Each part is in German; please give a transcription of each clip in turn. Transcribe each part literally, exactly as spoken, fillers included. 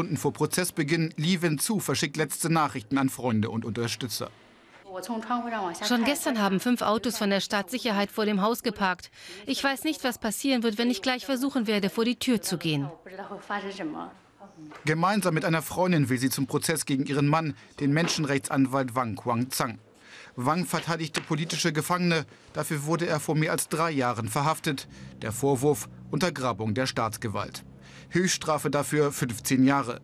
Stunden vor Prozessbeginn, Li Wenzu verschickt letzte Nachrichten an Freunde und Unterstützer. Schon gestern haben fünf Autos von der Staatssicherheit vor dem Haus geparkt. Ich weiß nicht, was passieren wird, wenn ich gleich versuchen werde, vor die Tür zu gehen. Gemeinsam mit einer Freundin will sie zum Prozess gegen ihren Mann, den Menschenrechtsanwalt Wang Quanzhang. Wang verteidigte politische Gefangene. Dafür wurde er vor mehr als drei Jahren verhaftet. Der Vorwurf: Untergrabung der Staatsgewalt. Höchststrafe dafür fünfzehn Jahre.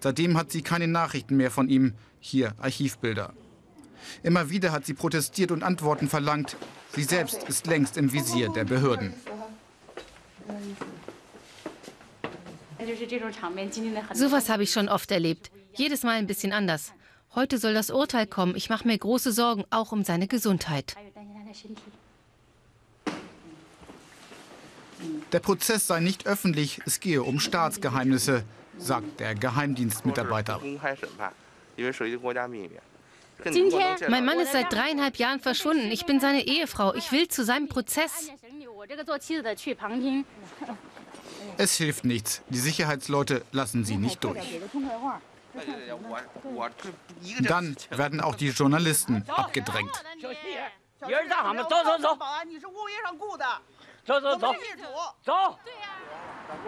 Seitdem hat sie keine Nachrichten mehr von ihm. Hier Archivbilder. Immer wieder hat sie protestiert und Antworten verlangt. Sie selbst ist längst im Visier der Behörden. Sowas habe ich schon oft erlebt. Jedes Mal ein bisschen anders. Heute soll das Urteil kommen. Ich mache mir große Sorgen, auch um seine Gesundheit. Der Prozess sei nicht öffentlich, es gehe um Staatsgeheimnisse, sagt der Geheimdienstmitarbeiter. Mein Mann ist seit dreieinhalb Jahren verschwunden. Ich bin seine Ehefrau. Ich will zu seinem Prozess. Es hilft nichts. Die Sicherheitsleute lassen sie nicht durch. Dann werden auch die Journalisten abgedrängt.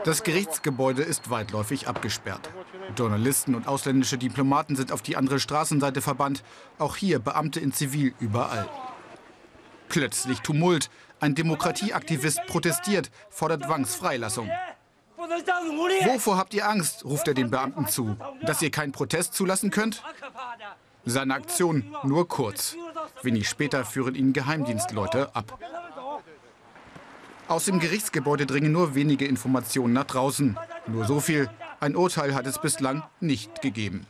Das Gerichtsgebäude ist weitläufig abgesperrt. Journalisten und ausländische Diplomaten sind auf die andere Straßenseite verbannt. Auch hier Beamte in Zivil überall. Plötzlich Tumult. Ein Demokratieaktivist protestiert, fordert Wangs Freilassung. Wovor habt ihr Angst, ruft er den Beamten zu. Dass ihr keinen Protest zulassen könnt? Seine Aktion nur kurz. Wenig später führen ihn Geheimdienstleute ab. Aus dem Gerichtsgebäude dringen nur wenige Informationen nach draußen. Nur so viel: Ein Urteil hat es bislang nicht gegeben.